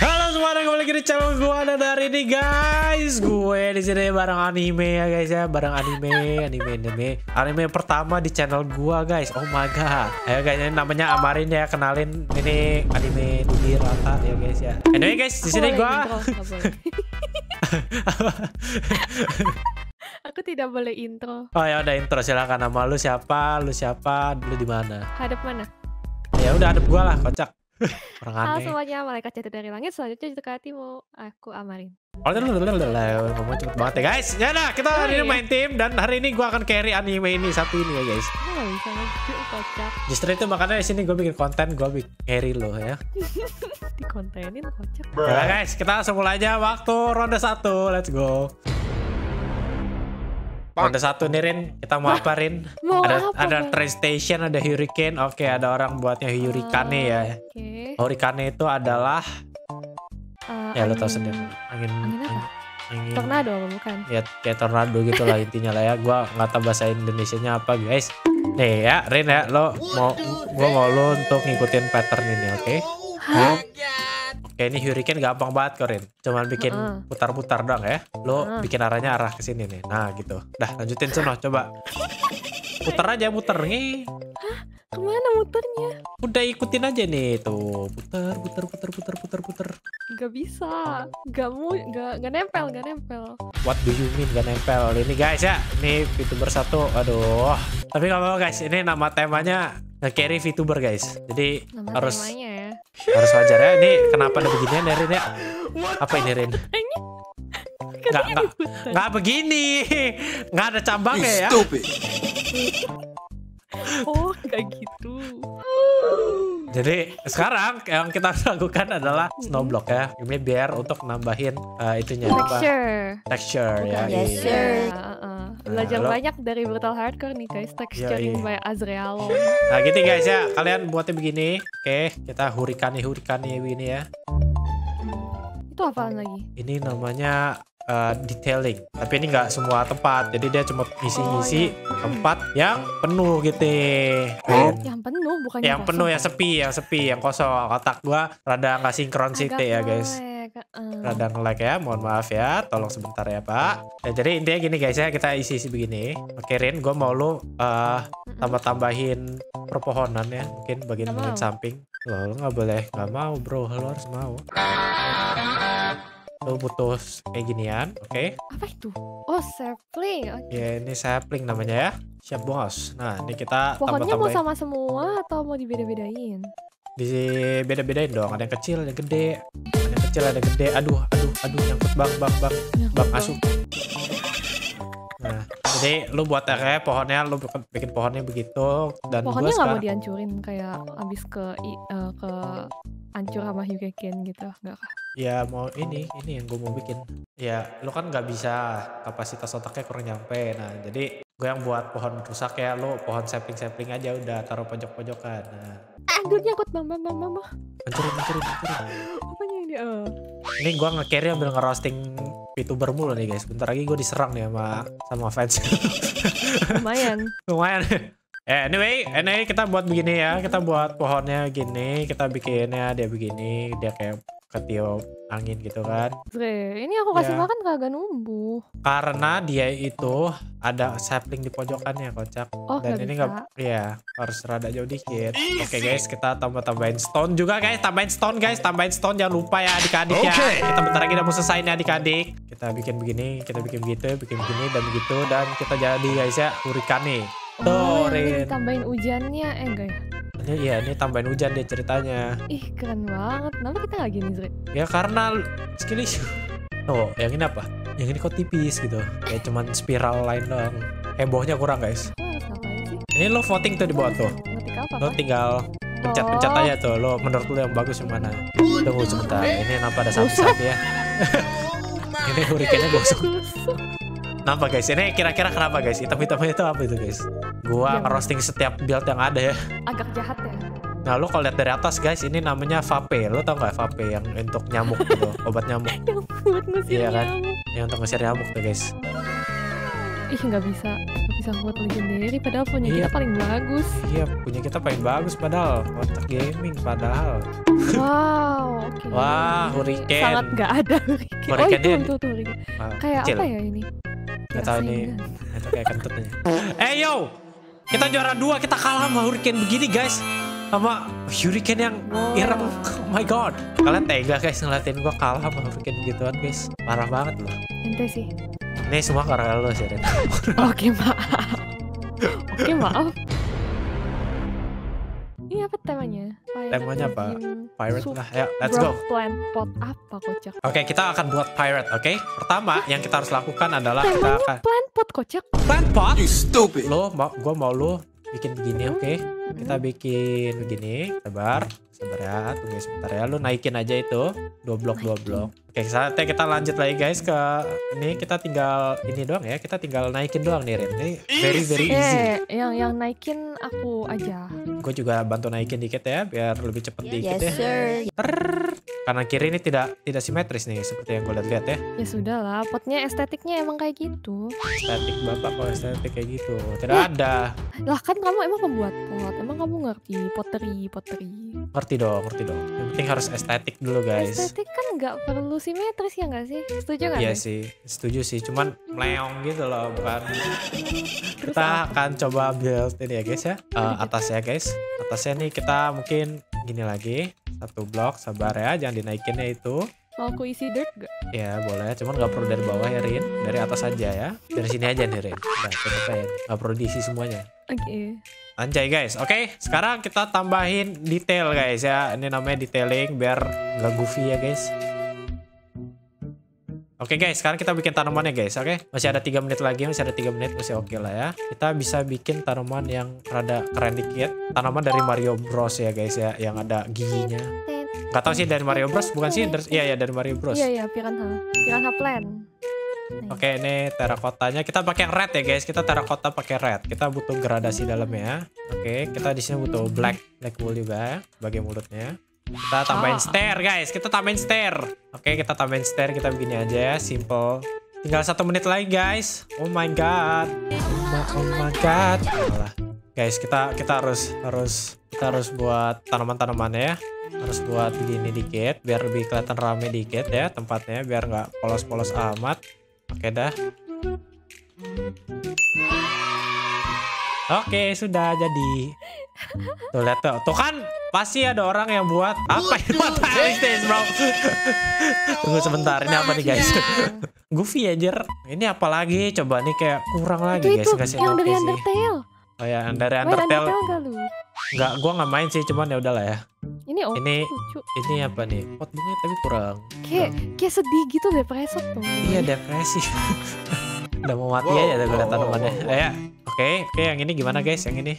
Halo semuanya, kembali lagi di channel gue. Dan hari ini guys, gue di sini bareng anime ya guys ya, bareng anime pertama di channel gue guys. Oh my god. Ayo guys, ini namanya Amarin ya, kenalin, ini anime Dubi Rata ya guys ya. Anyway guys, di sini gue. Aku tidak boleh intro. Oh ya udah intro, silakan nama lu siapa, lu di mana? Hadap mana? Ya udah hadap gue lah, kocak. Halo semuanya, malaikat jatuh dari langit selanjutnya jatuh ke hatimu. Aku Amarin. Ngomong cepet banget ya guys. Ya udah, kita hari ini main tim. Dan hari ini gue akan carry anime ini satu ini ya guys. Justru itu makanya di sini gue bikin konten, gue bikin carry lo ya. Dikontenin kocak. Nah guys, kita langsung mulai aja. Waktu ronde 1, let's go. Ronde 1 nih Rin, kita mau apa Rin? Ada train station, ada hurricane. Oke, ada orang buatnya hurricane ya. Hurricane itu adalah ya lo tau sendiri. Angin tornado bukan? Ya kayak tornado gitu lah intinya lah ya. Gua nggak tahu bahasa Indonesianya apa guys. Nih ya Rin ya, lo mau, gua mau lo untuk ngikutin pattern ini oke? Okay? Oke, ini hurricane gampang banget kok Rin. Cuman bikin putar-putar doang ya. Lo bikin arahnya arah ke sini nih. Nah gitu. Dah lanjutin Suno, coba. Putar aja, muter nih. Hah? Kemana muternya? Udah ikutin aja nih tuh. Putar. Gak bisa. Gak nempel. What do you mean gak nempel? Ini guys ya. Ini VTuber satu. Aduh. Tapi gak apa-apa guys. Ini nama temanya nge-carry VTuber guys. Jadi nama harus temanya. Harus wajar ya. Ini kenapa ada beginian ya Rin ya? Apa ini Rin? Nggak begini. Nggak ada cabangnya ya. Oh nggak gitu. Jadi sekarang yang kita lakukan adalah snowblock ya. Ini biar untuk nambahin itunya texture ya. Belajar banyak dari Brutal Hardcore nih guys. Texturing by Azreal. Nah gitu guys ya, kalian buatnya begini. Oke, kita hurikane ini ya. Itu apaan lagi? Ini namanya detailing. Tapi ini nggak semua tempat. Jadi dia cuma ngisi-ngisi tempat yang penuh gitu. Yang penuh bukan yang penuh, yang sepi, yang kosong. Otak gua rada nggak sinkron sih ya guys. Rada nge-lag ya, mohon maaf ya, tolong sebentar ya Pak. Ya, jadi intinya gini guys ya, kita isi begini. Oke Rin, gue mau lu tambah-tambahin perpohonan ya, mungkin bagian samping. Lo nggak boleh, nggak mau bro, lo harus mau. Lo butuh kayak ginian, oke? Apa itu? Oh sapling. Okay. Ya ini sapling namanya ya. Siap bos. Nah ini kita pohonnya mau sama semua atau mau dibeda-bedain? Dibeda-bedain dong, ada yang kecil, ada yang gede. Aduh, nyangkut bang masuk. Nah, jadi lu buat kayak pohonnya, lu bikin pohonnya begitu dan pohonnya nggak mau dihancurin kayak abis ke hancur sama hurricane gitu, nggak? Ya mau ini yang gue mau bikin. Ya, lu kan nggak bisa, kapasitas otaknya kurang nyampe. Nah, jadi gue yang buat pohon rusak ya, lu pohon sapling aja udah taruh pojok-pojokan. Nah. Aduh, nyangkut bang. Hancurin. Ini gue nge-carry ambil nge-roasting VTuber mulu nih guys. Bentar lagi gue diserang nih sama fans. Lumayan. Anyway kita buat begini ya. Kita buat pohonnya gini. Kita bikinnya dia begini. Dia kayak ketiup angin gitu kan. Ini aku kasih makan kagak numbuh. Karena dia itu ada sapling di pojokannya kocak. Oh, dan ini nggak, ya harus rada jauh dikit. Oke guys, kita tambahin stone juga guys. Tambahin stone jangan lupa ya adik-adik ya. Kita bentar lagi udah mau selesai nih adik-adik. Kita bikin begini, kita bikin begitu, bikin begini dan begitu dan kita jadi guys ya hurikane. Ini tambahin hujannya guys. Iya, ini tambahin hujan deh ceritanya. Ih, keren banget. Kenapa kita gak gini, Zri? Ya, karena skill issue. Oh, yang ini apa? Yang ini kok tipis gitu. Ya, cuman spiral line doang. Hebohnya kurang, guys. Ini lo voting tuh di bawah tuh. Lo tinggal pencet-pencet aja tuh. Lo menurut lo yang bagus yang mana? Tunggu sebentar. Ini kenapa ada sapi-sapi ya? Ini hurikane-nya gosok. Kenapa guys? Ini kira-kira kenapa guys? Hitam-hitamnya itu apa itu guys? Gua ngerosting setiap build yang ada ya. Agak jahat ya. Nah lo kalau lihat dari atas guys, ini namanya vape. Lo tau nggak vape yang untuk nyamuk gitu, obat nyamuk? Yang buat ngusir nyamuk. Iya kan? Yang untuk ngusir nyamuk tuh guys. Ih nggak bisa buat legendary. Padahal punya kita paling bagus. Iya punya kita paling bagus padahal. Otak gaming padahal. Wow. Okay. Wah, hurricane. Sangat nggak ada hurricane. Hurricane-nya oh, itu hurricane. Wow, kayak kecil. Apa ya ini? Nggak tahu nih. Itu kayak kentutnya. Yo! Kita juara 2, kita kalah sama hurricane begini, guys. Sama hurricane yang Iram. Oh my god. Kalian tega, guys, ngeliatin gua kalah sama hurricane begituan, guys. Parah banget loh. Ente sih. Ini semua karena lo sih, Ren. Oke, maaf. Oke, maaf. Ini apa temanya? Temanya apa? Pirate lah. Ayo, let's go. Plan pot apa, kocak? Oke, kita akan buat pirate, oke? Pertama yang kita harus lakukan adalah temanya kita akan plan pot, kocak. Plan pot? You stupid. Lo mau, gua mau lo bikin begini, oke? Kita bikin begini. Sabar. Sabar ya, tunggu sebentar ya. Lo naikin aja itu. 2 blok. Oke, saatnya kita lanjut lagi, guys, ke ini. Kita tinggal ini doang ya. Kita tinggal naikin doang nih, Ren. Ini very easy. Yang naikin aku aja. Gue juga bantu naikin dikit ya, biar lebih cepet dikit ya. Karena kiri ini tidak simetris nih, seperti yang gue lihat ya. Ya sudah lah, potnya estetiknya emang kayak gitu. Estetik bapak kalau estetik kayak gitu, tidak ada. Lah kan kamu emang pembuat pot, emang kamu ngerti pottery. Ngerti dong. Yang penting harus estetik dulu, guys. Estetik kan nggak perlu simetris ya nggak sih? Setuju nggak? Iya sih, setuju sih. Cuman meleong gitu loh, bukan. Kita akan coba build ini ya, guys ya. Atas ya, guys. Atasnya nih kita mungkin gini lagi. 1 blok, sabar ya, jangan dinaikinnya itu. Mau aku isi dirt gak? Ya boleh, cuman gak perlu dari bawah ya, Rin. Dari atas aja ya. Dari sini aja nih, Rin. Nah, coba ya. Gak perlu diisi semuanya. Oke. Anjay, guys. Oke, sekarang kita tambahin detail, guys ya. Ini namanya detailing biar gak goofy ya, guys. Oke, guys, sekarang kita bikin tanamannya, guys. Oke, masih ada 3 menit lagi, masih oke lah ya. Kita bisa bikin tanaman yang rada keren dikit. Tanaman dari Mario Bros ya, guys ya, yang ada giginya. Gak tau sih dari Mario Bros, bukan sih? Iya, dari Mario Bros. Iya, piranha plant. Oke, ini terakotanya. Kita pakai red ya, guys. Kita terakota pakai red. Kita butuh gradasi dalamnya. Oke, kita di sini butuh black wool juga ya, sebagai mulutnya. Kita tambahin stair, guys. Oke, kita tambahin stair. Kita begini aja ya, simple. Tinggal 1 menit lagi, guys. Oh my god. Alah. Guys, kita harus buat tanaman-tanamannya ya. Harus buat begini dikit biar lebih kelihatan rame dikit ya tempatnya, biar nggak polos-polos amat. Oke dah. Oke, sudah jadi. Tuh lihat tuh kan, pasti ada orang yang buat apa ini, matahari stage, bro. Tunggu sebentar, ini apa nih, guys? Goofy aja. Ini apa lagi? Coba nih kayak kurang lagi, guys. Kasih yang dari Undertale. Oh ya, dari Undertale. Enggak, gua nggak main sih, cuman ya udahlah ya. Ini apa nih? Pot bunga tapi kurang. Kayak sedih gitu, depresif tuh. Iya, depresi. Udah mau mati aja dari tanamannya. Ya. Oke, yang ini gimana, guys? Yang ini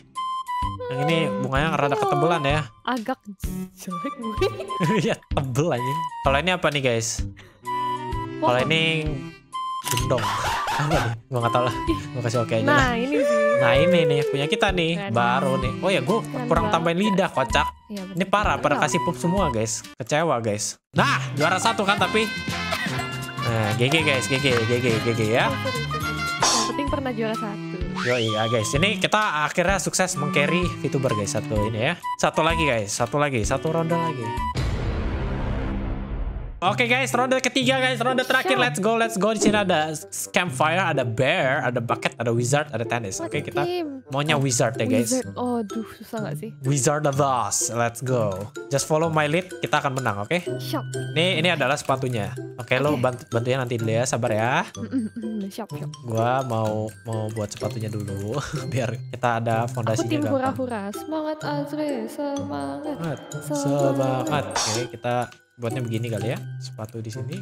bunganya rada ketebelan ya. Agak jelek gue. Iya, tebel aja. Kalau ini apa nih, guys? Kalau ini gendong. Apa nih? Gua nggak tahu lah. Gua kasih oke aja. Nah, ini sih. Nah, ini nih punya kita nih, baru nih. Oh ya, gua kurang tambahin lidah, kocak. Ini parah, pada kasih pup semua, guys. Kecewa, guys. Nah, juara 1 kan tapi. Nah, GG, guys. GG ya. Yang penting pernah juara 1. Iya, guys, ini kita akhirnya sukses meng-carry VTuber, guys. Satu ini ya. Satu lagi, guys. Satu ronde lagi. Oke, guys, ronde ketiga, guys, ronde terakhir. Let's go. Di sini ada campfire, ada bear, ada bucket, ada wizard, ada tennis. Oke, kita maunya wizard ya, guys. Oh, duh, susah nggak sih? Wizard of Oz. Let's go. Just follow my lead, kita akan menang, oke? Ini adalah sepatunya. Oke, lo bantuin nanti dulu ya, sabar ya. Gua mau buat sepatunya dulu, biar kita ada fondasinya. Aku tim hura-hura, semangat Azri, semangat. Oke, kita buatnya begini kali ya, sepatu di sini.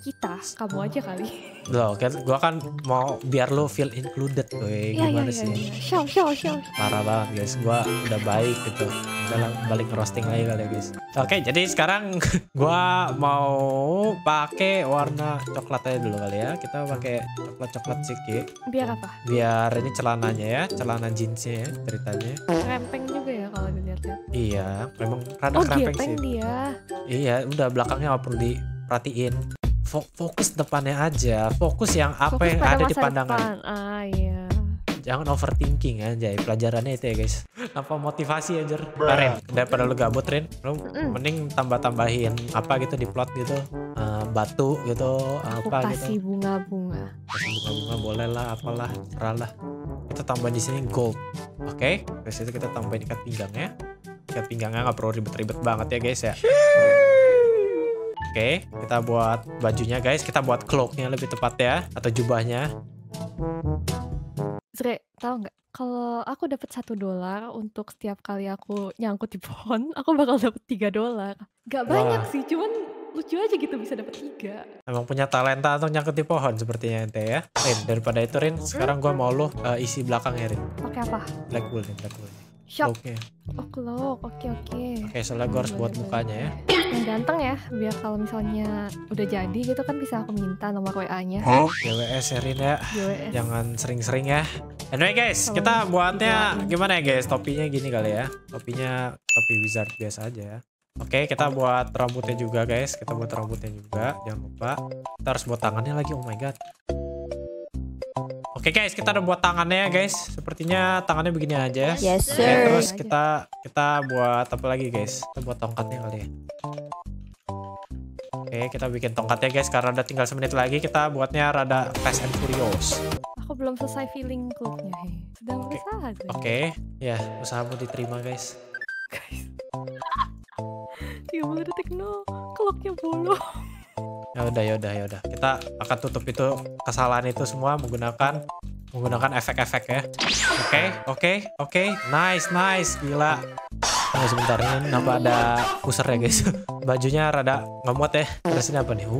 Kita, kamu aja kali. Loh, gua kan mau biar lo feel included, weh. Gimana sih? Show. Parah banget, guys. Gua udah baik gitu. Udah balik roasting lagi kali ya, guys. Oke, jadi sekarang gua mau pakai warna coklat aja dulu kali ya. Kita pakai coklat sedikit. Biar apa? Biar ini celananya ya, celana jeansnya ya, ceritanya. Rempeng juga ya kalau dilihat-lihat. Iya, memang rada rempeng sih. Oh, dia. Iya, udah belakangnya nggak perlu diperhatiin. Fokus depannya aja. Fokus yang apa yang ada di pandangan. Depan. Ah, iya. Jangan overthinking anjay, pelajarannya itu ya guys. Tanpa motivasi anjir. Ren, daripada lu gabut Ren, lu mending tambah-tambahin apa gitu di plot gitu, batu gitu, aku apa kasih gitu. Bunga-bunga boleh lah, apalah, ralah. Kita tambahin di sini gold. Oke, terus itu kita tambahin ikat pinggangnya. Ikat pinggangnya nggak perlu ribet-ribet banget ya guys ya. Oke, kita buat bajunya guys, kita buat cloaknya lebih tepat ya, atau jubahnya. Zre, tau nggak? Kalau aku dapat $1 untuk setiap kali aku nyangkut di pohon, aku bakal dapat $3. Gak banyak sih, cuman lucu aja gitu bisa dapat 3. Emang punya talenta untuk nyangkut di pohon sepertinya ente ya. Rin, daripada itu Rin, sekarang gua mau lu isi belakangnya Rin. Pakai apa? Blackwool Rin, Blackwool. Oke. Oke, oke. Oke, soalnya gue harus buat mukanya ya. Yang ganteng ya, biar kalau misalnya udah jadi gitu kan bisa aku minta nomor WA-nya. Oh, GWS ya Rin ya. GWS. Jangan sering-sering ya. Anyway guys, kita buatnya gimana ya guys? Topinya gini kali ya. Topinya topi wizard biasa aja ya. Oke, kita buat rambutnya juga guys. Kita buat rambutnya juga, jangan lupa. Kita harus buat tangannya lagi, oh my god. Oke guys, kita udah buat tangannya ya guys. Sepertinya tangannya begini aja. Yes sir. Oke, terus kita buat apa lagi guys? Kita buat tongkatnya kali ya. Oke, kita bikin tongkatnya guys. Karena udah tinggal 1 menit lagi, kita buatnya rada Fast and Furious. Aku belum selesai feeling clubnya. Sedang berusaha. Oke, ya usahamu diterima guys. Guys. 30 detik, no, clocknya bolong. Ya udah. Kita akan tutup itu kesalahan itu semua menggunakan efek-efek ya. Oke. Nice. Gila. Nah, sebentar ini kenapa ada pusar ya guys? Bajunya rada ngemot ya. Terus ini apa nih?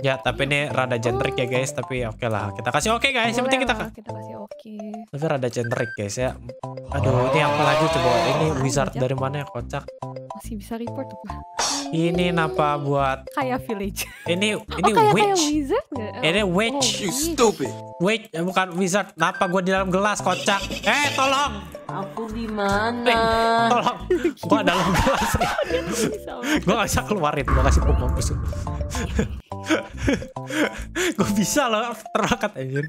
Ya, tapi ini rada generic ya guys. Tapi oke lah. Kita kasih oke guys. Yang penting kita kasih oke. Tapi rada generic guys ya. Aduh, ini apa lagi coba? Ini wizard dari mana ya? Kocak. Masih bisa report apa? Ini napa buat kayak village. Ini witch. Ini witch. You stupid. Witch bukan wizard. Napa gua di dalam gelas kocak? Tolong. Aku di mana? Tolong. Gua dalam gelas. Gua gak bisa keluarin. Gua kasih pop mampus. Gua bisa loh terangkat anjir.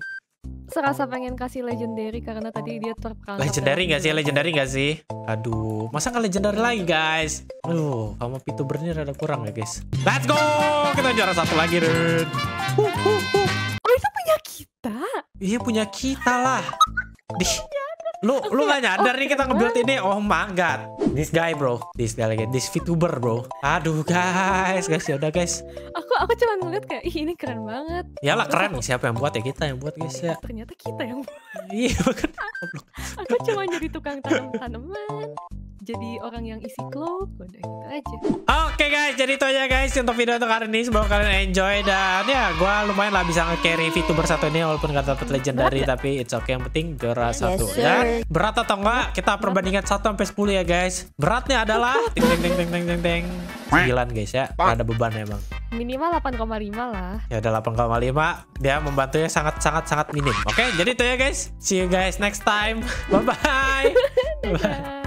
Serasa pengen kasih legendary karena tadi dia terperangkap. Legendary gak sih? Aduh, masa gak legendary lagi guys? Aduh, kamu VTuber ini rada kurang ya guys. Let's go! Kita juara 1 lagi, dude. Oh, itu punya kita? Iya, punya kita lah. Lu gak nyadar nih kita nge-build ini? Oh my god. This VTuber bro. Aduh guys, yaudah guys. Aku cuma ngeliat kayak, ih ini keren banget. Iyalah keren, siapa yang buat ya? Kita yang buat guys ya. Ternyata kita yang buat. Iya bukan. Aku cuma jadi tukang tanaman, jadi orang yang isi cloak, udah gitu aja. Oke guys, jadi itu aja guys untuk video untuk hari ini. Semoga kalian enjoy dan ya gue lumayan lah bisa nge-carry VTuber 1 ini walaupun gak dapet legendary tapi it's okay, yang penting juara 1 ya. Berat atau enggak? Kita perbandingan 1 sampai 10 ya guys. Beratnya adalah ting 9 guys ya. Ada beban emang. Minimal 8,5 lah. Ya udah 8,5. Dia membantunya sangat minim. Oke, jadi itu ya guys. See you guys next time. Bye bye. Bye.